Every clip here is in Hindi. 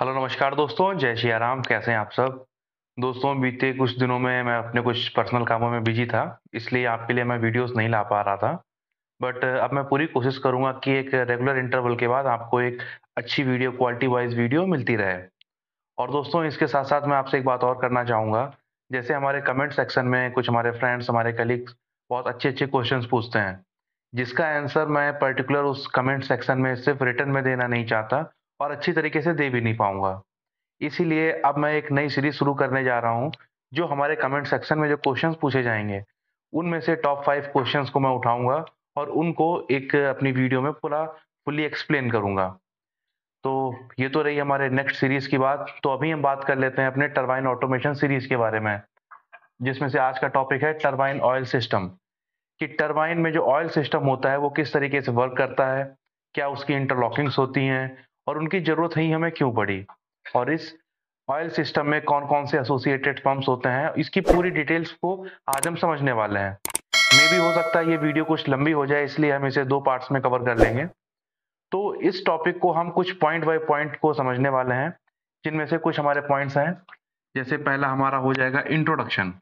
हेलो नमस्कार दोस्तों, जय श्री राम। कैसे हैं आप सब दोस्तों। बीते कुछ दिनों में मैं अपने कुछ पर्सनल कामों में बिजी था, इसलिए आपके लिए मैं वीडियोस नहीं ला पा रहा था। बट अब मैं पूरी कोशिश करूंगा कि एक रेगुलर इंटरवल के बाद आपको एक अच्छी वीडियो, क्वालिटी वाइज वीडियो मिलती रहे। और दोस्तों, इसके साथ साथ मैं आपसे एक बात और करना चाहूँगा। जैसे हमारे कमेंट सेक्शन में कुछ हमारे फ्रेंड्स, हमारे कलीग्स बहुत अच्छे अच्छे क्वेश्चन पूछते हैं, जिसका आंसर मैं पर्टिकुलर उस कमेंट सेक्शन में सिर्फ रिटर्न में देना नहीं चाहता और अच्छी तरीके से दे भी नहीं पाऊंगा। इसीलिए अब मैं एक नई सीरीज शुरू करने जा रहा हूं, जो हमारे कमेंट सेक्शन में जो क्वेश्चंस पूछे जाएंगे उनमें से टॉप 5 क्वेश्चंस को मैं उठाऊंगा और उनको एक अपनी वीडियो में फुली एक्सप्लेन करूंगा। तो ये तो रही हमारे नेक्स्ट सीरीज की बात। तो अभी हम बात कर लेते हैं अपने टरबाइन ऑटोमेशन सीरीज के बारे में, जिसमें से आज का टॉपिक है टरबाइन ऑयल सिस्टम। कि टरबाइन में जो ऑयल सिस्टम होता है वो किस तरीके से वर्क करता है, क्या उसकी इंटरलॉकिंग्स होती हैं और उनकी ज़रूरत ही हमें क्यों पड़ी, और इस ऑयल सिस्टम में कौन कौन से एसोसिएटेड पंप्स होते हैं, इसकी पूरी डिटेल्स को आज हम समझने वाले हैं। मे भी हो सकता है ये वीडियो कुछ लंबी हो जाए, इसलिए हम इसे 2 पार्ट्स में कवर कर लेंगे। तो इस टॉपिक को हम कुछ पॉइंट बाय पॉइंट को समझने वाले हैं, जिनमें से कुछ हमारे पॉइंट्स हैं। जैसे पहला हमारा हो जाएगा इंट्रोडक्शन।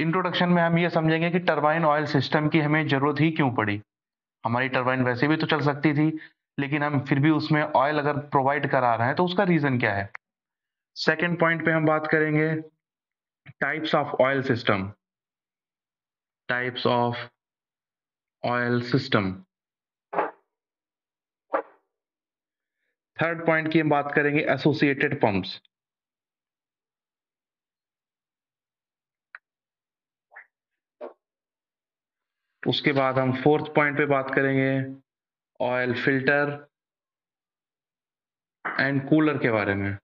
इंट्रोडक्शन में हम ये समझेंगे कि टरबाइन ऑयल सिस्टम की हमें ज़रूरत ही क्यों पड़ी। हमारी टरबाइन वैसे भी तो चल सकती थी, लेकिन हम फिर भी उसमें ऑयल अगर प्रोवाइड करा रहे हैं तो उसका रीज़न क्या है। सेकंड पॉइंट पे हम बात करेंगे types of oil system. Types of oil system. Third point की हम बात करेंगे एसोसिएटेड पंप्स। उसके बाद हम 4th पॉइंट पे बात करेंगे ऑयल फिल्टर एंड कूलर के बारे में।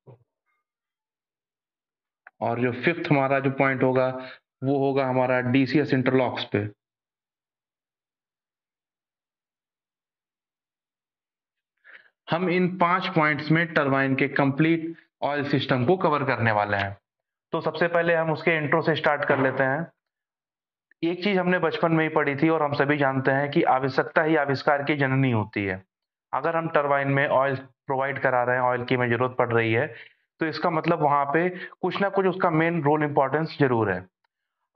और जो 5th हमारा जो पॉइंट होगा वो होगा हमारा DCS इंटरलॉक्स पे। हम इन 5 पॉइंट्स में टरबाइन के कंप्लीट ऑयल सिस्टम को कवर करने वाले हैं। तो सबसे पहले हम उसके इंट्रो से स्टार्ट कर लेते हैं। एक चीज हमने बचपन में ही पढ़ी थी और हम सभी जानते हैं कि आवश्यकता ही आविष्कार की जननी होती है। अगर हम टरबाइन में ऑयल प्रोवाइड करा रहे हैं, ऑयल की हमें जरूरत पड़ रही है, तो इसका मतलब वहां पे कुछ ना कुछ उसका मेन रोल, इंपॉर्टेंस जरूर है।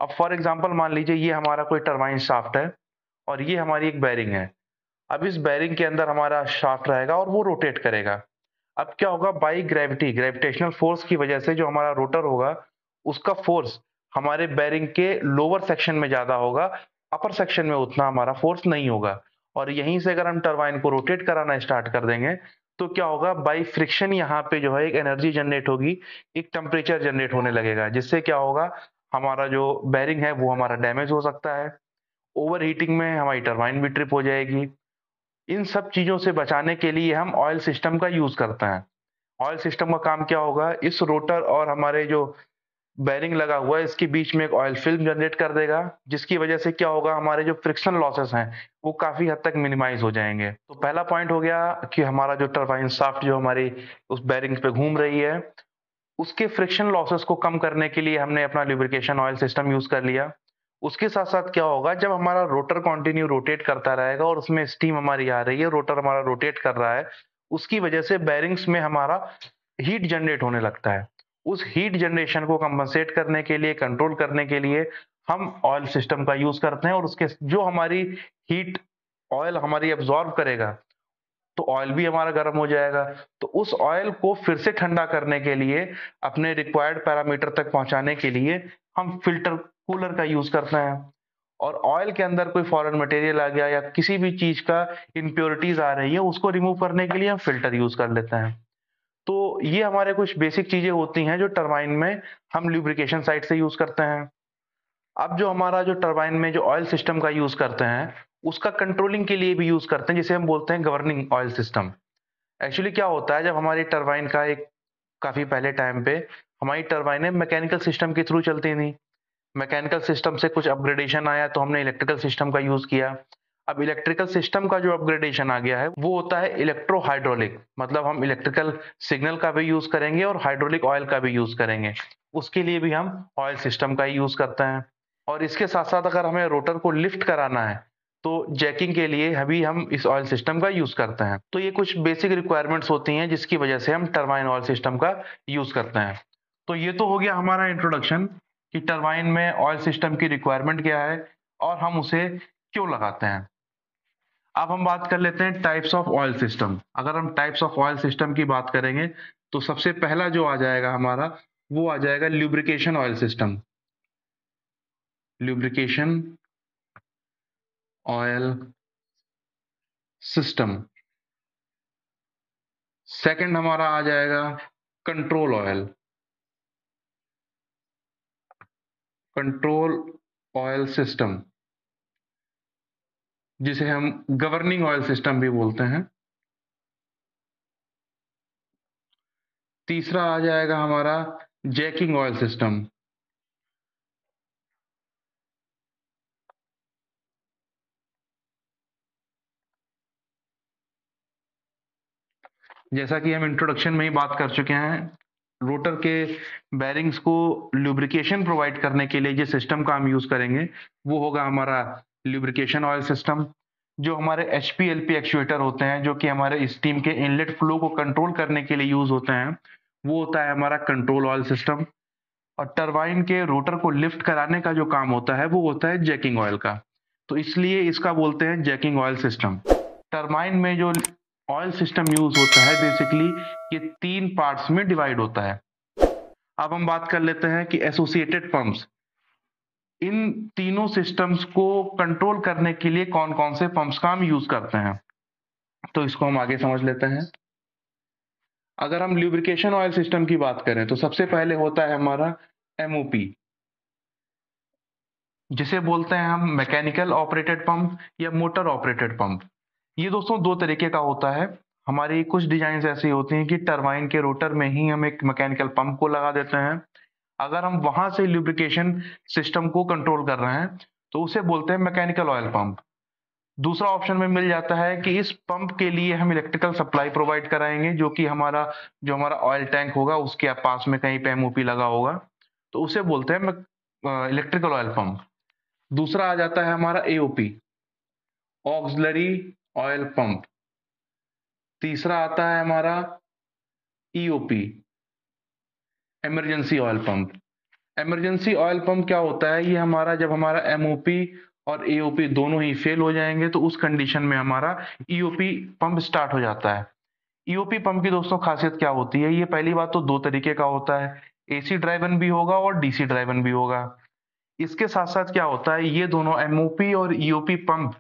अब फॉर एग्जांपल मान लीजिए ये हमारा कोई टरबाइन शाफ्ट है और ये हमारी एक बैरिंग है। अब इस बैरिंग के अंदर हमारा शाफ्ट रहेगा और वो रोटेट करेगा। अब क्या होगा, बाई ग्रेविटी, ग्रेविटेशनल फोर्स की वजह से जो हमारा रोटर होगा उसका फोर्स हमारे बैरिंग के लोअर सेक्शन में ज़्यादा होगा, अपर सेक्शन में उतना हमारा फोर्स नहीं होगा। और यहीं से अगर हम टरबाइन को रोटेट कराना स्टार्ट कर देंगे तो क्या होगा, बाय फ्रिक्शन यहाँ पे जो है एक एनर्जी जनरेट होगी, एक टेम्परेचर जनरेट होने लगेगा, जिससे क्या होगा, हमारा जो बैरिंग है वो हमारा डैमेज हो सकता है। ओवर हीटिंग में हमारी टरबाइन भी ट्रिप हो जाएगी। इन सब चीज़ों से बचाने के लिए हम ऑयल सिस्टम का यूज़ करते हैं। ऑयल सिस्टम का काम क्या होगा, इस रोटर और हमारे जो बैरिंग लगा हुआ है इसके बीच में एक ऑयल फिल्म जनरेट कर देगा, जिसकी वजह से क्या होगा, हमारे जो फ्रिक्शन लॉसेस हैं वो काफ़ी हद तक मिनिमाइज हो जाएंगे। तो पहला पॉइंट हो गया कि हमारा जो टरबाइन शाफ्ट जो हमारी उस बैरिंग पे घूम रही है उसके फ्रिक्शन लॉसेस को कम करने के लिए हमने अपना ल्यूब्रिकेशन ऑयल सिस्टम यूज़ कर लिया। उसके साथ साथ क्या होगा, जब हमारा रोटर कॉन्टिन्यू रोटेट करता रहेगा और उसमें स्टीम हमारी आ रही है, रोटर हमारा रोटेट कर रहा है, उसकी वजह से बैरिंग्स में हमारा हीट जनरेट होने लगता है। उस हीट जनरेशन को कंपनसेट करने के लिए, कंट्रोल करने के लिए हम ऑयल सिस्टम का यूज़ करते हैं। और उसके जो हमारी हीट ऑयल हमारी एब्जॉर्ब करेगा तो ऑयल भी हमारा गर्म हो जाएगा। तो उस ऑयल को फिर से ठंडा करने के लिए, अपने रिक्वायर्ड पैरामीटर तक पहुंचाने के लिए हम फिल्टर कूलर का यूज़ करते हैं। और ऑयल के अंदर कोई फॉरेन मटेरियल आ गया या किसी भी चीज़ का इम्प्योरिटीज़ आ रही है, उसको रिमूव करने के लिए हम फिल्टर यूज़ कर लेते हैं। तो ये हमारे कुछ बेसिक चीज़ें होती हैं जो टरबाइन में हम ल्यूब्रिकेशन साइड से यूज़ करते हैं। अब जो हमारा जो टरबाइन में जो ऑयल सिस्टम का यूज़ करते हैं उसका कंट्रोलिंग के लिए भी यूज़ करते हैं, जिसे हम बोलते हैं गवर्निंग ऑयल सिस्टम। एक्चुअली क्या होता है, जब हमारी टरबाइन का एक काफ़ी पहले टाइम पे हमारी टरबाइनें मैकेनिकल सिस्टम के थ्रू चलती थी। मैकेनिकल सिस्टम से कुछ अपग्रेडेशन आया तो हमने इलेक्ट्रिकल सिस्टम का यूज़ किया। अब इलेक्ट्रिकल सिस्टम का जो अपग्रेडेशन आ गया है वो होता है इलेक्ट्रो हाइड्रोलिक, मतलब हम इलेक्ट्रिकल सिग्नल का भी यूज़ करेंगे और हाइड्रोलिक ऑयल का भी यूज़ करेंगे। उसके लिए भी हम ऑयल सिस्टम का ही यूज़ करते हैं। और इसके साथ साथ अगर हमें रोटर को लिफ्ट कराना है तो जैकिंग के लिए अभी हम इस ऑयल सिस्टम का यूज़ करते हैं। तो ये कुछ बेसिक रिक्वायरमेंट्स होती हैं जिसकी वजह से हम टरबाइन ऑयल सिस्टम का यूज़ करते हैं। तो ये तो हो गया हमारा इंट्रोडक्शन कि टरबाइन में ऑयल सिस्टम की रिक्वायरमेंट क्या है और हम उसे क्यों लगाते हैं। अब हम बात कर लेते हैं टाइप्स ऑफ ऑयल सिस्टम। अगर हम टाइप्स ऑफ ऑयल सिस्टम की बात करेंगे तो सबसे पहला जो आ जाएगा हमारा वो आ जाएगा lubrication oil system. Lubrication oil system. Second हमारा आ जाएगा control oil. Control oil system जिसे हम गवर्निंग ऑयल सिस्टम भी बोलते हैं। तीसरा आ जाएगा हमारा जैकिंग ऑयल सिस्टम। जैसा कि हम इंट्रोडक्शन में ही बात कर चुके हैं, रोटर के बैरिंग्स को ल्यूब्रिकेशन प्रोवाइड करने के लिए जिस सिस्टम का हम यूज़ करेंगे वो होगा हमारा ल्यूब्रिकेशन ऑयल सिस्टम। जो हमारे HPLP एक्चुएटर होते हैं जो कि हमारे स्टीम के इनलेट फ्लो को कंट्रोल करने के लिए यूज़ होते हैं, वो होता है हमारा कंट्रोल ऑयल सिस्टम। और टरबाइन के रोटर को लिफ्ट कराने का जो काम होता है वो होता है जैकिंग ऑयल का, तो इसलिए इसका बोलते हैं जैकिंग ऑयल सिस्टम। टरबाइन में जो ऑयल सिस्टम यूज होता है बेसिकली ये 3 पार्ट्स में डिवाइड होता है। अब हम बात कर लेते हैं कि एसोसिएटेड पंप्स। इन तीनों सिस्टम्स को कंट्रोल करने के लिए कौन कौन से पंप्स का हम यूज करते हैं, तो इसको हम आगे समझ लेते हैं। अगर हम ल्यूब्रिकेशन ऑयल सिस्टम की बात करें तो सबसे पहले होता है हमारा MOP, जिसे बोलते हैं हम मैकेनिकल ऑपरेटेड पंप या मोटर ऑपरेटेड पंप। ये दोस्तों दो तरीके का होता है। हमारी कुछ डिजाइन ऐसी होती हैं कि टरबाइन के रोटर में ही हम एक मैकेनिकल पंप को लगा देते हैं। अगर हम वहां से ल्यूब्रिकेशन सिस्टम को कंट्रोल कर रहे हैं तो उसे बोलते हैं मैकेनिकल ऑयल पंप। दूसरा ऑप्शन में मिल जाता है कि इस पंप के लिए हम इलेक्ट्रिकल सप्लाई प्रोवाइड कराएंगे, जो कि हमारा जो हमारा ऑयल टैंक होगा उसके पास में कहीं पे MOP लगा होगा, तो उसे बोलते हैं इलेक्ट्रिकल ऑयल पंप। दूसरा आ जाता है हमारा AOP, ऑक्सिलरी ऑयल पंप। तीसरा आता है हमारा EOP, emergency oil pump. Emergency oil pump क्या होता है, ये हमारा जब हमारा MOP और AOP दोनों ही फेल हो जाएंगे तो उस कंडीशन में हमारा EOP पंप स्टार्ट हो जाता है। EOP पंप की दोस्तों खासियत क्या होती है, ये पहली बात तो दो तरीके का होता है, AC ड्राइवन भी होगा और DC ड्राइवन भी होगा। इसके साथ साथ क्या होता है, ये दोनों MOP और EOP पंप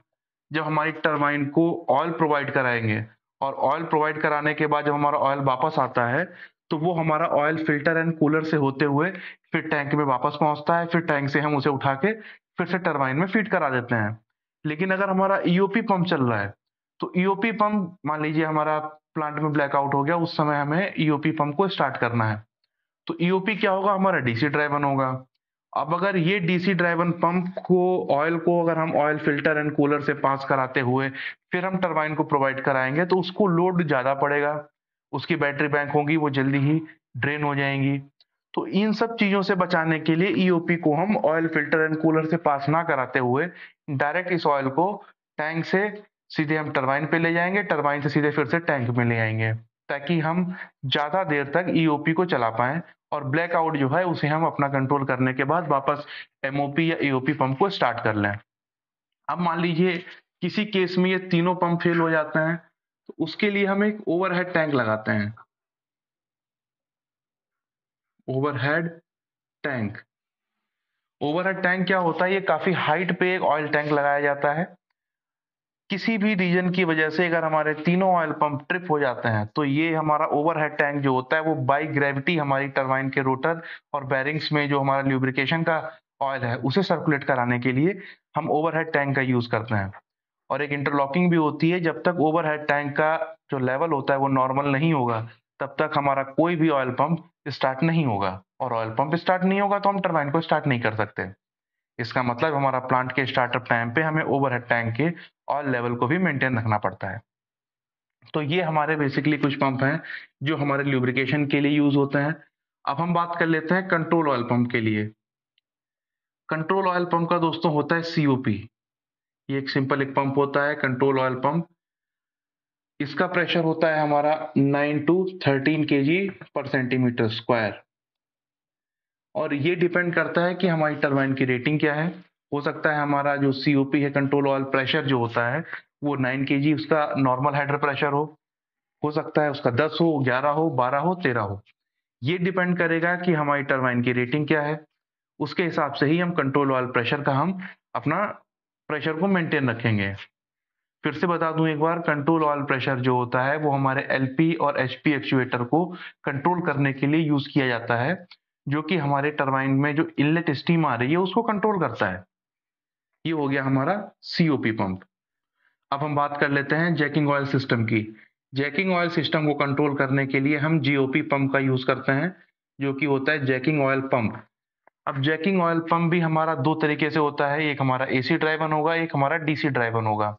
जब हमारी टरबाइन को ऑयल प्रोवाइड कराएंगे और ऑयल प्रोवाइड कराने के बाद जब हमारा ऑयल वापस आता है तो वो हमारा ऑयल फिल्टर एंड कूलर से होते हुए फिर टैंक में वापस पहुंचता है, फिर टैंक से हम उसे उठा के फिर से टरबाइन में फीड करा देते हैं। लेकिन अगर हमारा EOP पंप चल रहा है तो EOP पंप मान लीजिए हमारा प्लांट में ब्लैकआउट हो गया, उस समय हमें EOP पंप को स्टार्ट करना है, तो EOP क्या होगा, हमारा DC ड्राइवन होगा। अब अगर ये DC ड्राइवन पंप को ऑयल को अगर हम ऑयल फिल्टर एंड कूलर से पास कराते हुए फिर हम टरबाइन को प्रोवाइड कराएंगे तो उसको लोड ज़्यादा पड़ेगा, उसकी बैटरी बैंक होगी वो जल्दी ही ड्रेन हो जाएंगी। तो इन सब चीज़ों से बचाने के लिए EOP को हम ऑयल फिल्टर एंड कूलर से पास ना कराते हुए डायरेक्ट इस ऑयल को टैंक से सीधे हम टरबाइन पे ले जाएंगे, टरबाइन से सीधे फिर से टैंक में ले आएंगे, ताकि हम ज़्यादा देर तक EOP को चला पाएँ और ब्लैकआउट जो है उसे हम अपना कंट्रोल करने के बाद वापस MOP या EOP पंप को स्टार्ट कर लें। अब मान लीजिए किसी केस में ये तीनों पंप फेल हो जाते हैं तो उसके लिए हम एक ओवरहेड टैंक लगाते हैं। ओवरहेड टैंक, ओवरहेड टैंक क्या होता है, ये काफ़ी हाइट पे एक ऑयल टैंक लगाया जाता है। किसी भी रीजन की वजह से अगर हमारे तीनों ऑयल पंप ट्रिप हो जाते हैं तो ये हमारा ओवरहेड टैंक जो होता है वो बाय ग्रेविटी हमारी टरबाइन के रोटर और बैरिंग्स में जो हमारा ल्यूब्रिकेशन का ऑयल है उसे सर्कुलेट कराने के लिए हम ओवरहेड टैंक का यूज़ करते हैं। और एक इंटरलॉकिंग भी होती है, जब तक ओवरहेड टैंक का जो लेवल होता है वो नॉर्मल नहीं होगा तब तक हमारा कोई भी ऑयल पंप स्टार्ट नहीं होगा, और ऑयल पंप स्टार्ट नहीं होगा तो हम टरबाइन को स्टार्ट नहीं कर सकते। इसका मतलब हमारा प्लांट के स्टार्टअप टाइम पे हमें ओवरहेड टैंक के ऑयल लेवल को भी मेंटेन रखना पड़ता है। तो ये हमारे बेसिकली कुछ पंप हैं जो हमारे ल्यूब्रिकेशन के लिए यूज होते हैं। अब हम बात कर लेते हैं कंट्रोल ऑयल पंप के लिए। कंट्रोल ऑयल पंप का दोस्तों होता है COP, ये एक सिंपल एक पंप होता है कंट्रोल ऑयल पंप। इसका प्रेशर होता है हमारा 9 to 13 kg/cm²। और ये डिपेंड करता है कि हमारी टरबाइन की रेटिंग क्या है। हो सकता है हमारा जो सीओपी है कंट्रोल ऑयल प्रेशर जो होता है वो 9 kg उसका नॉर्मल हाइड्रो प्रेशर हो सकता है उसका 10 हो, 11 हो, 12 हो, 13 हो। ये डिपेंड करेगा कि हमारी टरबाइन की रेटिंग क्या है, उसके हिसाब से ही हम कंट्रोल ऑयल प्रेशर का हम अपना प्रेशर को मेंटेन रखेंगे। फिर से बता दूं एक बार, कंट्रोल ऑयल प्रेशर जो होता है वो हमारे एलपी और एचपी एक्चुएटर को कंट्रोल करने के लिए यूज किया जाता है, जो कि हमारे टरबाइन में जो इनलेट स्टीम आ रही है उसको कंट्रोल करता है। ये हो गया हमारा सीओपी पंप। अब हम बात कर लेते हैं जैकिंग ऑयल सिस्टम की। जैकिंग ऑयल सिस्टम को कंट्रोल करने के लिए हम जीओपी पंप का यूज करते हैं, जो कि होता है जैकिंग ऑयल पंप। अब जैकिंग ऑयल पंप भी हमारा दो तरीके से होता है, एक हमारा एसी ड्राइवन होगा, एक हमारा डीसी ड्राइवन होगा।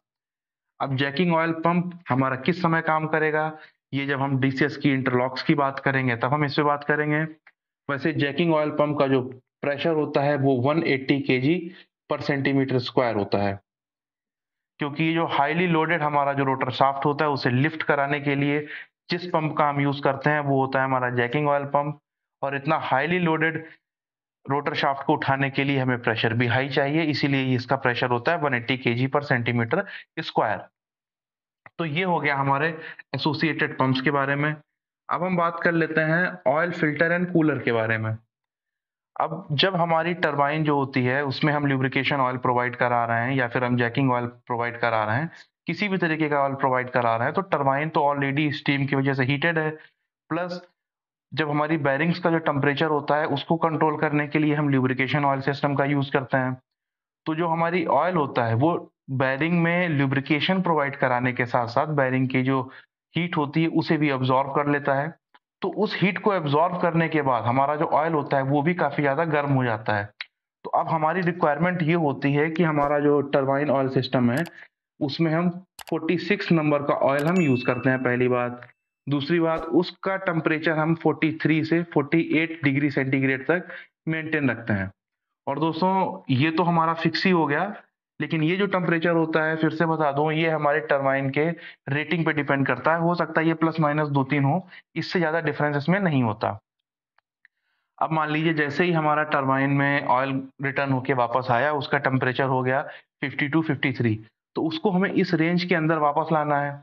अब जैकिंग ऑयल पंप हमारा किस समय काम करेगा, ये जब हम डीसीएस की इंटरलॉक्स की बात करेंगे तब हम इस पर बात करेंगे। वैसे जैकिंग ऑयल पंप का जो प्रेशर होता है वो 180 kg/cm² होता है, क्योंकि ये जो हाईली लोडेड हमारा जो रोटर शाफ्ट होता है उसे लिफ्ट कराने के लिए जिस पंप का हम यूज करते हैं वो होता है हमारा जैकिंग ऑयल पंप। और इतना हाईली लोडेड रोटर शाफ्ट को उठाने के लिए हमें प्रेशर भी हाई चाहिए, इसीलिए इसका प्रेशर होता है 180 kg/cm²। तो ये हो गया हमारे एसोसिएटेड पंप्स के बारे में। अब हम बात कर लेते हैं ऑयल फिल्टर एंड कूलर के बारे में। अब जब हमारी टरबाइन जो होती है उसमें हम ल्यूब्रिकेशन ऑयल प्रोवाइड करा रहे हैं या फिर हम जैकिंग ऑयल प्रोवाइड करा रहे हैं, किसी भी तरीके का ऑयल प्रोवाइड करा रहे हैं, तो टरबाइन तो ऑलरेडी स्टीम की वजह से हीटेड है, प्लस जब हमारी बैरिंग्स का जो टेम्परेचर होता है उसको कंट्रोल करने के लिए हम ल्यूब्रिकेशन ऑयल सिस्टम का यूज करते हैं। तो जो हमारी ऑयल होता है वो बैरिंग में ल्यूब्रिकेशन प्रोवाइड कराने के साथ साथ बैरिंग की जो हीट होती है उसे भी एब्जॉर्ब कर लेता है। तो उस हीट को एब्जॉर्ब करने के बाद हमारा जो ऑयल होता है वो भी काफी ज्यादा गर्म हो जाता है। तो अब हमारी रिक्वायरमेंट ये होती है कि हमारा जो टरबाइन ऑयल सिस्टम है उसमें हम 46 नंबर का ऑयल हम यूज करते हैं पहली बात। दूसरी बात, उसका टेम्परेचर हम 43 से 48 डिग्री सेंटीग्रेड तक मेंटेन रखते हैं। और दोस्तों ये तो हमारा फिक्स ही हो गया, लेकिन ये जो टेम्परेचर होता है फिर से बता दूं ये हमारे टरबाइन के रेटिंग पे डिपेंड करता है। हो सकता है ये ±2-3 हो, इससे ज़्यादा डिफरेंस इसमें नहीं होता। अब मान लीजिए जैसे ही हमारा टरबाइन में ऑयल रिटर्न होके वापस आया, उसका टेम्परेचर हो गया 52-53, तो उसको हमें इस रेंज के अंदर वापस लाना है।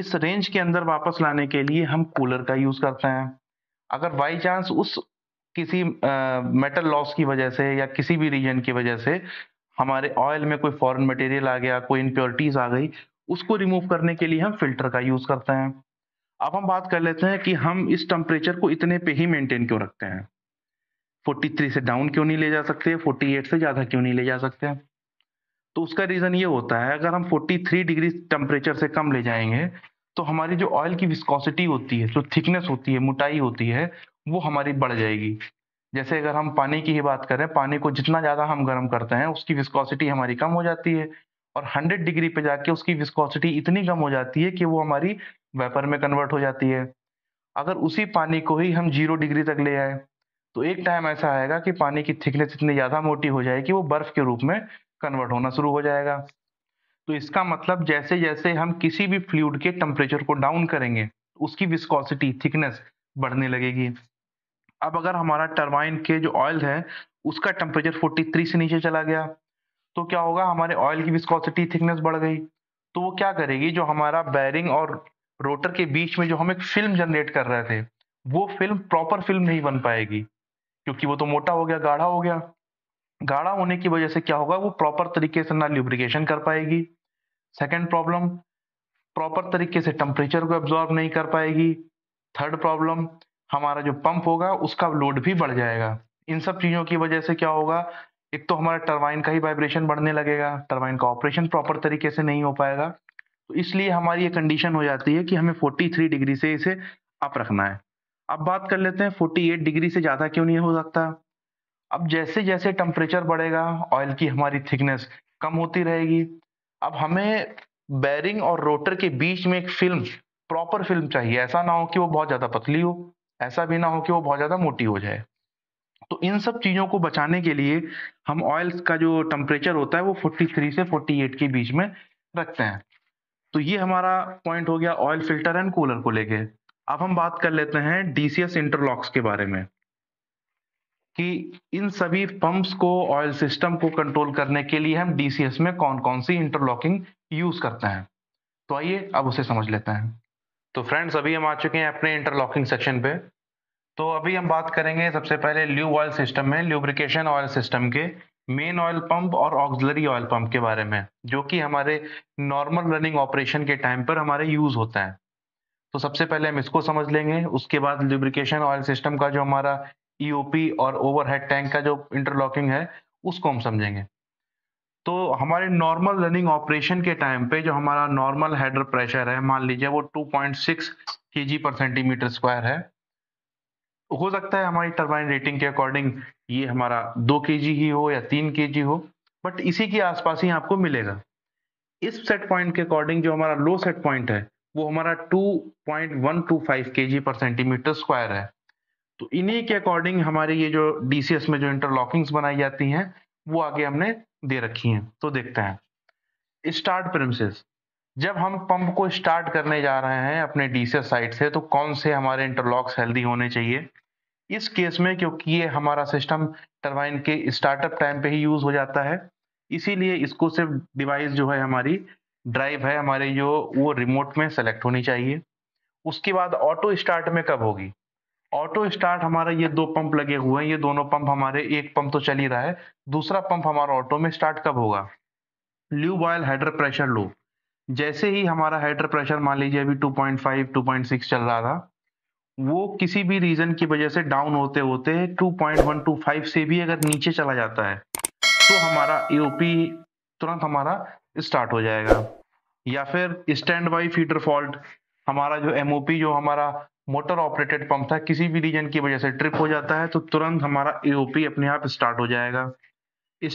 इस रेंज के अंदर वापस लाने के लिए हम कूलर का यूज़ करते हैं। अगर बाई चांस उस किसी मेटल लॉस की वजह से या किसी भी रीजन की वजह से हमारे ऑयल में कोई फॉरेन मटेरियल आ गया, कोई इम्प्योरिटीज आ गई, उसको रिमूव करने के लिए हम फिल्टर का यूज करते हैं। अब हम बात कर लेते हैं कि हम इस टेम्परेचर को इतने पे ही मेंटेन क्यों रखते हैं, 43 से डाउन क्यों नहीं ले जा सकते, 48 से ज्यादा क्यों नहीं ले जा सकते। तो उसका रीजन ये होता है, अगर हम 43 डिग्री टेम्परेचर से कम ले जाएंगे तो हमारी जो ऑयल की विस्कोसिटी होती है, जो थिकनेस होती है, मोटाई होती है, वो हमारी बढ़ जाएगी। जैसे अगर हम पानी की ही बात करें, पानी को जितना ज़्यादा हम गर्म करते हैं उसकी विस्कोसिटी हमारी कम हो जाती है, और 100 डिग्री पे जाके उसकी विस्कोसिटी इतनी कम हो जाती है कि वो हमारी वेपर में कन्वर्ट हो जाती है। अगर उसी पानी को ही हम 0 डिग्री तक ले आए तो एक टाइम ऐसा आएगा कि पानी की थिकनेस इतनी ज़्यादा मोटी हो जाएगी वो बर्फ़ के रूप में कन्वर्ट होना शुरू हो जाएगा। तो इसका मतलब जैसे जैसे हम किसी भी फ्लूइड के टेम्परेचर को डाउन करेंगे उसकी विस्कोसिटी, थिकनेस बढ़ने लगेगी। अब अगर हमारा टरबाइन के जो ऑयल है उसका टेम्परेचर 43 से नीचे चला गया तो क्या होगा, हमारे ऑयल की विस्कोसिटी, थिकनेस बढ़ गई, तो वो क्या करेगी, जो हमारा बैरिंग और रोटर के बीच में जो हम एक फिल्म जनरेट कर रहे थे वो फिल्म प्रॉपर फिल्म नहीं बन पाएगी, क्योंकि वो तो मोटा हो गया, गाढ़ा हो गया। गाढ़ा होने की वजह से क्या होगा, वो प्रॉपर तरीके से ना ल्यूब्रिकेशन कर पाएगी, सेकेंड प्रॉब्लम प्रॉपर तरीके से टेम्परेचर को एब्जॉर्ब नहीं कर पाएगी, थर्ड प्रॉब्लम हमारा जो पंप होगा उसका लोड भी बढ़ जाएगा। इन सब चीज़ों की वजह से क्या होगा, एक तो हमारा टरबाइन का ही वाइब्रेशन बढ़ने लगेगा, टरबाइन का ऑपरेशन प्रॉपर तरीके से नहीं हो पाएगा। तो इसलिए हमारी ये कंडीशन हो जाती है कि हमें 43 डिग्री से इसे अप रखना है। अब बात कर लेते हैं 48 डिग्री से ज़्यादा क्यों नहीं हो सकता। अब जैसे जैसे टेम्परेचर बढ़ेगा ऑयल की हमारी थिकनेस कम होती रहेगी। अब हमें बेयरिंग और रोटर के बीच में एक फिल्म, प्रॉपर फिल्म चाहिए, ऐसा ना हो कि वो बहुत ज़्यादा पतली हो, ऐसा भी ना हो कि वो बहुत ज़्यादा मोटी हो जाए। तो इन सब चीज़ों को बचाने के लिए हम ऑयल्स का जो टेम्परेचर होता है वो 43 से 48 के बीच में रखते हैं। तो ये हमारा पॉइंट हो गया ऑयल फिल्टर एंड कूलर को लेके। अब हम बात कर लेते हैं डीसीएस इंटरलॉक्स के बारे में कि इन सभी पंप्स को, ऑयल सिस्टम को कंट्रोल करने के लिए हम डीसीएस में कौन कौन सी इंटरलॉकिंग यूज करते हैं। तो आइए अब उसे समझ लेते हैं। तो फ्रेंड्स अभी हम आ चुके हैं अपने इंटरलॉकिंग सेक्शन पे। तो अभी हम बात करेंगे सबसे पहले ल्यूब ऑयल सिस्टम में, ल्यूब्रिकेशन ऑयल सिस्टम के मेन ऑयल पंप और ऑक्सिलरी ऑयल पंप के बारे में, जो कि हमारे नॉर्मल रनिंग ऑपरेशन के टाइम पर हमारे यूज होता है। तो सबसे पहले हम इसको समझ लेंगे, उसके बाद ल्यूब्रिकेशन ऑयल सिस्टम का जो हमारा ईओपी और ओवरहेड टैंक का जो इंटरलॉकिंग है उसको हम समझेंगे। तो हमारे नॉर्मल रनिंग ऑपरेशन के टाइम पे जो हमारा नॉर्मल हेडर प्रेशर है, मान लीजिए वो 2.6 kg/cm² है। हो सकता है हमारी टरबाइन रेटिंग के अकॉर्डिंग ये हमारा 2 kg ही हो या 3 kg हो, बट इसी के आसपास ही आपको मिलेगा। इस सेट पॉइंट के अकॉर्डिंग जो हमारा लो सेट पॉइंट है वो हमारा 2.125 kg/cm² है। तो इन्हीं के अकॉर्डिंग हमारे ये जो डीसीएस में जो इंटरलॉकिंग्स बनाई जाती हैं वो आगे हमने दे रखी हैं। तो देखते हैं स्टार्ट प्रिमिसेस। जब हम पंप को स्टार्ट करने जा रहे हैं अपने डीसीएस साइड से, तो कौन से हमारे इंटरलॉक्स हेल्दी होने चाहिए इस केस में, क्योंकि ये हमारा सिस्टम टरबाइन के स्टार्टअप टाइम पे ही यूज हो जाता है। इसीलिए इसको सिर्फ डिवाइस जो है हमारी ड्राइव है हमारे जो वो रिमोट में सेलेक्ट होनी चाहिए। उसके बाद ऑटो स्टार्ट में कब होगी? ऑटो स्टार्ट हमारा ये दो पंप लगे हुए हैं, ये दोनों पंप हमारे, एक पंप तो चल ही रहा है, दूसरा पंप हमारा ऑटो में स्टार्ट कब होगा? Lube oil header pressure low. जैसे ही हमारा हेडर प्रेशर मान लीजिए अभी 2.5, 2.6 चल रहा था, वो किसी भी रीजन की वजह से डाउन होते होते 2.125 से भी अगर नीचे चला जाता है तो हमारा एओपी तुरंत हमारा स्टार्ट हो जाएगा। या फिर स्टैंड बाई फीडर फॉल्ट, हमारा जो एमओपी जो हमारा मोटर ऑपरेटेड पंप था किसी भी रीजन की वजह से ट्रिप हो जाता है तो तुरंत हमारा एओपी अपने आप स्टार्ट हो जाएगा।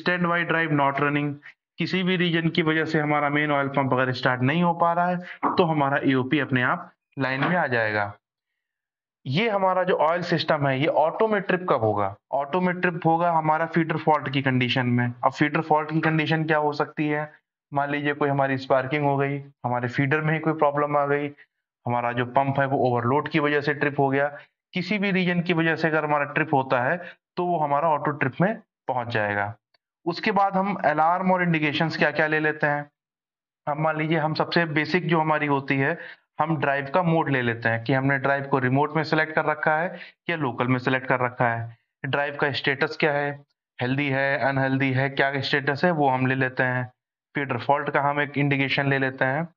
Stand by drive not running, किसी भी रीजन की वजह से हमारा मेन ऑयल पंप अगर स्टार्ट नहीं हो पा रहा है तो हमारा एओपी अपने आप लाइन में आ जाएगा। ये हमारा जो ऑयल सिस्टम है ये ऑटो में ट्रिप कब होगा? ऑटो में ट्रिप होगा हमारा फीडर फॉल्ट की कंडीशन में। अब फीडर फॉल्ट की कंडीशन क्या हो सकती है? मान लीजिए कोई हमारी स्पार्किंग हो गई, हमारे फीडर में ही कोई प्रॉब्लम आ गई, हमारा जो पंप है वो ओवरलोड की वजह से ट्रिप हो गया, किसी भी रीजन की वजह से अगर हमारा ट्रिप होता है तो वो हमारा ऑटो ट्रिप में पहुंच जाएगा। उसके बाद हम अलार्म और इंडिकेशंस क्या क्या ले लेते हैं। हम मान लीजिए हम सबसे बेसिक जो हमारी होती है, हम ड्राइव का मोड ले लेते हैं कि हमने ड्राइव को रिमोट में सेलेक्ट कर रखा है या लोकल में सेलेक्ट कर रखा है, ड्राइव का स्टेटस क्या है, हेल्दी है, अनहेल्दी है, क्या स्टेटस है, वो हम ले लेते हैं। फीडर फॉल्ट का हम एक इंडिकेशन ले लेते हैं।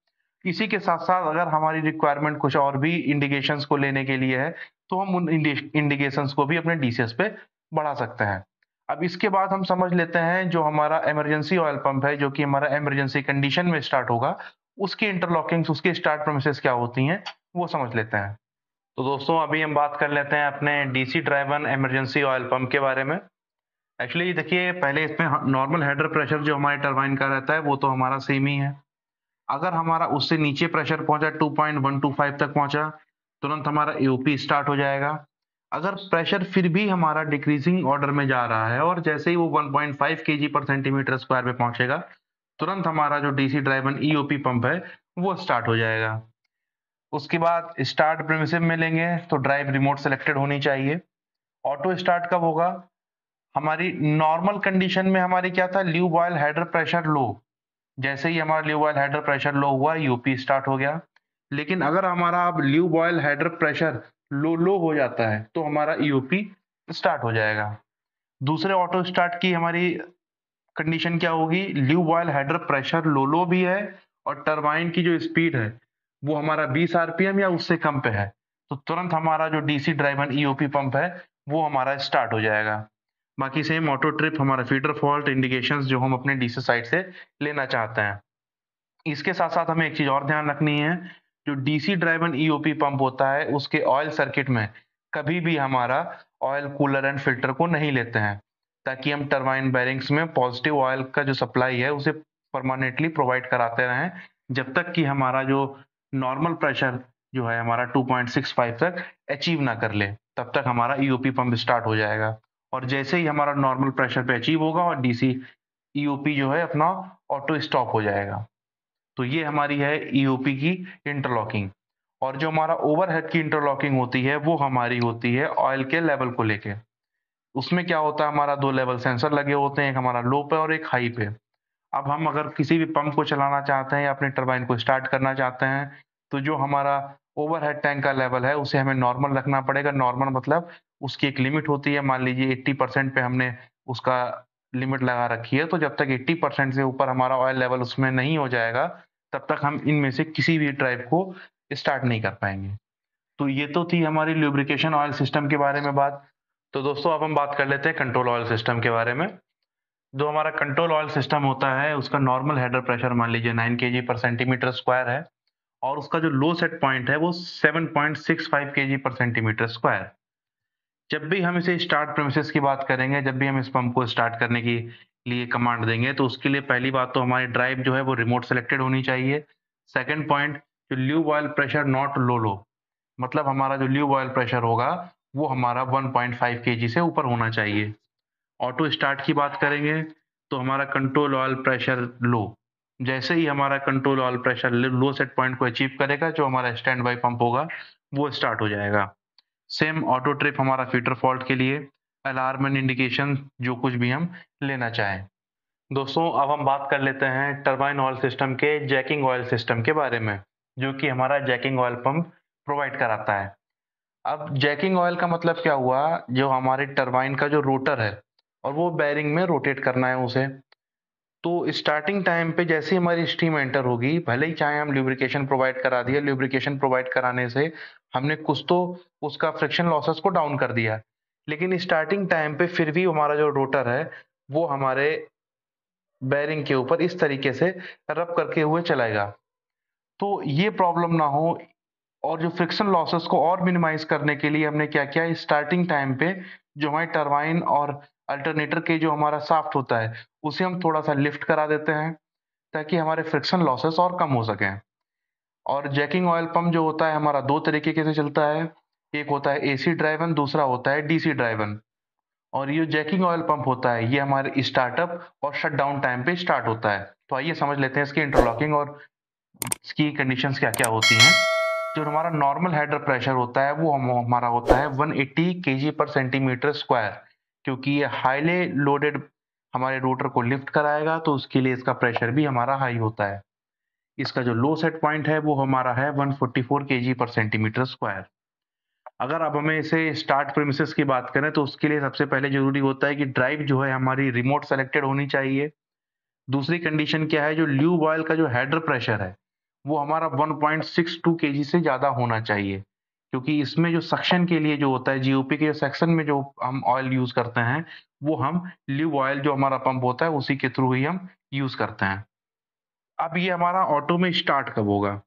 इसी के साथ साथ अगर हमारी रिक्वायरमेंट कुछ और भी इंडिकेशंस को लेने के लिए है तो हम उन इंडिकेशंस को भी अपने डीसीएस पे बढ़ा सकते हैं। अब इसके बाद हम समझ लेते हैं जो हमारा इमरजेंसी ऑयल पंप है, जो कि हमारा इमरजेंसी कंडीशन में स्टार्ट होगा, उसकी इंटरलॉकिंग्स, उसके स्टार्ट प्रोमिसेस क्या होती हैं वो समझ लेते हैं। तो दोस्तों अभी हम बात कर लेते हैं अपने DC driven emergency oil pump के बारे में। एक्चुअली देखिए पहले इसमें नॉर्मल हेडर प्रेशर जो हमारे टरबाइन का रहता है वो तो हमारा सेम ही है। अगर हमारा उससे नीचे प्रेशर पहुंचा, 2.125 तक पहुंचा, तुरंत हमारा एओपी स्टार्ट हो जाएगा। अगर प्रेशर फिर भी हमारा डिक्रीजिंग ऑर्डर में जा रहा है और जैसे ही वो 1.5 kg/cm² पे पहुंचेगा तुरंत हमारा जो डीसी ड्राइवन ईओपी पंप है वो स्टार्ट हो जाएगा। उसके बाद स्टार्ट प्रिमिसिव में लेंगे तो ड्राइव रिमोट सेलेक्टेड होनी चाहिए। ऑटो स्टार्ट कब होगा? हमारी नॉर्मल कंडीशन में हमारी क्या था? Lube oil header pressure low. जैसे ही हमारा lube oil header pressure low हुआ, यूपी स्टार्ट हो गया। लेकिन अगर हमारा अब lube oil header pressure low हो जाता है तो हमारा यूपी स्टार्ट हो जाएगा। दूसरे ऑटो स्टार्ट की हमारी कंडीशन क्या होगी? Lube oil header pressure low भी है और टरबाइन की जो स्पीड है वो हमारा 20 आरपीएम या उससे कम पे है, तो तुरंत हमारा जो डीसी ड्राइवन ईओपी पंप है वो हमारा स्टार्ट हो जाएगा। बाकी सेम ऑटो ट्रिप, हमारा फीडर फॉल्ट, इंडिकेशंस जो हम अपने डीसी साइड से लेना चाहते हैं। इसके साथ साथ हमें एक चीज़ और ध्यान रखनी है, जो डीसी ड्राइवन ईओपी पंप होता है उसके ऑयल सर्किट में कभी भी हमारा ऑयल कूलर एंड फिल्टर को नहीं लेते हैं, ताकि हम टरबाइन बैरिंग्स में पॉजिटिव ऑयल का जो सप्लाई है उसे परमानेंटली प्रोवाइड कराते रहें, जब तक कि हमारा जो नॉर्मल प्रेशर जो है हमारा 2.65 तक अचीव ना कर ले, तब तक हमारा ईओपी पंप स्टार्ट हो जाएगा। और जैसे ही हमारा नॉर्मल प्रेशर पे अचीव होगा और डीसी ईओपी जो है अपना ऑटो स्टॉप हो जाएगा। तो ये हमारी है ईओपी की इंटरलॉकिंग। और जो हमारा ओवरहेड की इंटरलॉकिंग होती है वो हमारी होती है ऑयल के लेवल को लेके। उसमें क्या होता है, हमारा दो लेवल सेंसर लगे होते हैं, एक हमारा लो पे और एक हाई पे। अब हम अगर किसी भी पंप को चलाना चाहते हैं या अपने टरबाइन को स्टार्ट करना चाहते हैं तो जो हमारा ओवरहेड टैंक का लेवल है उसे हमें नॉर्मल रखना पड़ेगा। नॉर्मल मतलब उसकी एक लिमिट होती है, मान लीजिए 80% पे हमने उसका लिमिट लगा रखी है, तो जब तक 80% से ऊपर हमारा ऑयल लेवल उसमें नहीं हो जाएगा तब तक हम इनमें से किसी भी ड्राइव को स्टार्ट नहीं कर पाएंगे। तो ये तो थी हमारी ल्यूब्रिकेशन ऑयल सिस्टम के बारे में बात। तो दोस्तों अब हम बात कर लेते हैं कंट्रोल ऑयल सिस्टम के बारे में। जो हमारा कंट्रोल ऑयल सिस्टम होता है उसका नॉर्मल हेडर प्रेशर मान लीजिए 9 kg/cm² है और उसका जो लो सेट पॉइंट है वो 7.65 kg/cm²। जब भी हम इसे स्टार्ट प्रेमिसेस की बात करेंगे, जब भी हम इस पंप को स्टार्ट करने के लिए कमांड देंगे, तो उसके लिए पहली बात तो हमारी ड्राइव जो है वो रिमोट सेलेक्टेड होनी चाहिए। सेकंड पॉइंट, जो lube oil pressure not low low, मतलब हमारा जो ल्यूब ऑयल प्रेशर होगा वो हमारा 1.5 kg से ऊपर होना चाहिए। ऑटो स्टार्ट की बात करेंगे तो हमारा कंट्रोल ऑयल प्रेशर लो, जैसे ही हमारा control oil pressure low set point को अचीव करेगा जो हमारा स्टैंड बाई पंप होगा वो स्टार्ट हो जाएगा। सेम ऑटो ट्रिप हमारा फीटर फॉल्ट के लिए, अलार्म एंड इंडिकेशन जो कुछ भी हम लेना चाहें। दोस्तों अब हम बात कर लेते हैं टर्बाइन ऑयल सिस्टम के जैकिंग ऑयल सिस्टम के बारे में, जो कि हमारा जैकिंग ऑयल पंप प्रोवाइड कराता है। अब जैकिंग ऑयल का मतलब क्या हुआ, जो हमारे टर्बाइन का जो रोटर है और वो बैरिंग में रोटेट करना है उसे, तो स्टार्टिंग टाइम पे जैसे हमारी स्टीम एंटर होगी, भले ही चाहे हम ल्यूब्रिकेशन प्रोवाइड करा दिया, ल्यूब्रिकेशन प्रोवाइड कराने से हमने कुछ तो उसका फ्रिक्शन लॉसेस को डाउन कर दिया, लेकिन स्टार्टिंग टाइम पे फिर भी हमारा जो रोटर है वो हमारे बैरिंग के ऊपर इस तरीके से रब करके हुए चलाएगा। तो ये प्रॉब्लम ना हो और जो फ्रिक्शन लॉसेस को और मिनिमाइज करने के लिए हमने क्या किया, स्टार्टिंग टाइम पे जो हमारी टरबाइन और अल्टरनेटर के जो हमारा शाफ्ट होता है उसे हम थोड़ा सा लिफ्ट करा देते हैं ताकि हमारे फ्रिक्शन लॉसेस और कम हो सकें। और जैकिंग ऑयल पंप जो होता है हमारा दो तरीके से चलता है, एक होता है एसी ड्राइवन, दूसरा होता है डीसी ड्राइवन। और ये जैकिंग ऑयल पंप होता है ये हमारे स्टार्टअप और शटडाउन टाइम पे स्टार्ट होता है। तो आइए समझ लेते हैं इसकी इंटरलॉकिंग और इसकी कंडीशंस क्या क्या होती हैं। जो हमारा नॉर्मल हेडर प्रेशर होता है वो हमारा होता है 180 kg/cm², क्योंकि ये हाईली लोडेड हमारे रोटर को लिफ्ट कराएगा तो उसके लिए इसका प्रेशर भी हमारा हाई होता है। इसका जो लो सेट पॉइंट है वो हमारा है 144 kg/cm²। अगर अब हमें इसे स्टार्ट प्रीमिसेस की बात करें तो उसके लिए सबसे पहले जरूरी होता है कि ड्राइव जो है हमारी रिमोट सेलेक्टेड होनी चाहिए। दूसरी कंडीशन क्या है, जो ल्यूब ऑयल का जो हेडर प्रेशर है वो हमारा 1.62 kg से ज़्यादा होना चाहिए, क्योंकि इसमें जो सक्शन के लिए जो होता है, जीओपी के सेक्शन में जो हम ऑयल यूज़ करते हैं वो हम ल्यूब ऑयल जो हमारा पंप होता है उसी के थ्रू ही हम यूज़ करते हैं। अब ये हमारा ऑटो में स्टार्ट कब होगा,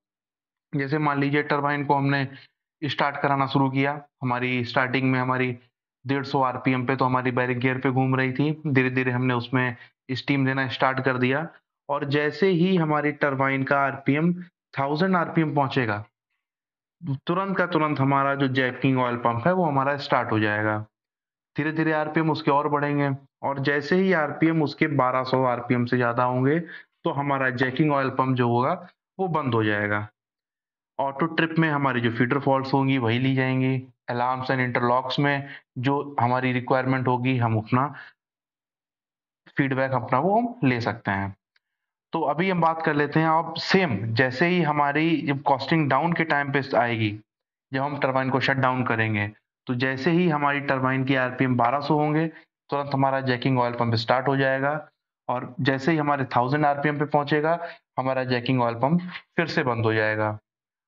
जैसे मान लीजिए टरबाइन को हमने स्टार्ट कराना शुरू किया, हमारी स्टार्टिंग में हमारी 150 RPM पे तो हमारी बैरिंग गियर पे घूम रही थी, धीरे धीरे हमने उसमें स्टीम देना स्टार्ट कर दिया और जैसे ही हमारी टरबाइन का आरपीएम 1000 RPM पहुँचेगा तुरंत का तुरंत हमारा जो जैकिंग ऑयल पंप है वो हमारा स्टार्ट हो जाएगा। धीरे धीरे आरपीएम उसके और बढ़ेंगे और जैसे ही आरपीएम उसके 1200 आरपीएम से ज़्यादा होंगे तो हमारा जैकिंग ऑयल पंप जो होगा वो बंद हो जाएगा। ऑटो ट्रिप में हमारी जो फीटर फॉल्ट्स होंगी वही ली जाएंगी, अलार्म्स एंड इंटरलॉक्स में जो हमारी रिक्वायरमेंट होगी हम अपना फीडबैक अपना वो हम ले सकते हैं। तो अभी हम बात कर लेते हैं अब सेम, जैसे ही हमारी जब कॉस्टिंग डाउन के टाइम पे आएगी, जब हम टरबाइन को शट डाउन करेंगे, तो जैसे ही हमारी टरबाइन की आरपीएम 1200 होंगे तुरंत हमारा जैकिंग ऑयल पंप स्टार्ट हो जाएगा और जैसे ही हमारे 1000 RPM पे पहुंचेगा हमारा जैकिंग ऑयल पंप फिर से बंद हो जाएगा।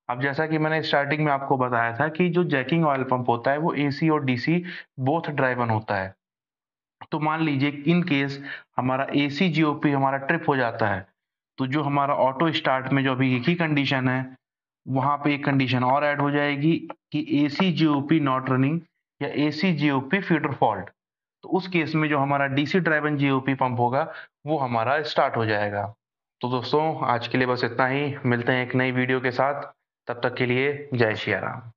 अब जैसा कि मैंने स्टार्टिंग में आपको बताया था कि जो जैकिंग ऑयल पंप होता है वो AC और DC बोथ ड्राइवन होता है। तो मान लीजिए इन केस हमारा AC GOP हमारा ट्रिप हो जाता है तो जो हमारा ऑटो स्टार्ट में जो अभी एक ही कंडीशन है वहाँ पे एक कंडीशन और ऐड हो जाएगी कि AC GOP नॉट रनिंग या AC GOP फीडर फॉल्ट, तो उस केस में जो हमारा DC ड्राइवन GOP पंप होगा वो हमारा स्टार्ट हो जाएगा। तो दोस्तों आज के लिए बस इतना ही, मिलते हैं एक नई वीडियो के साथ, तब तक के लिए जय श्री राम।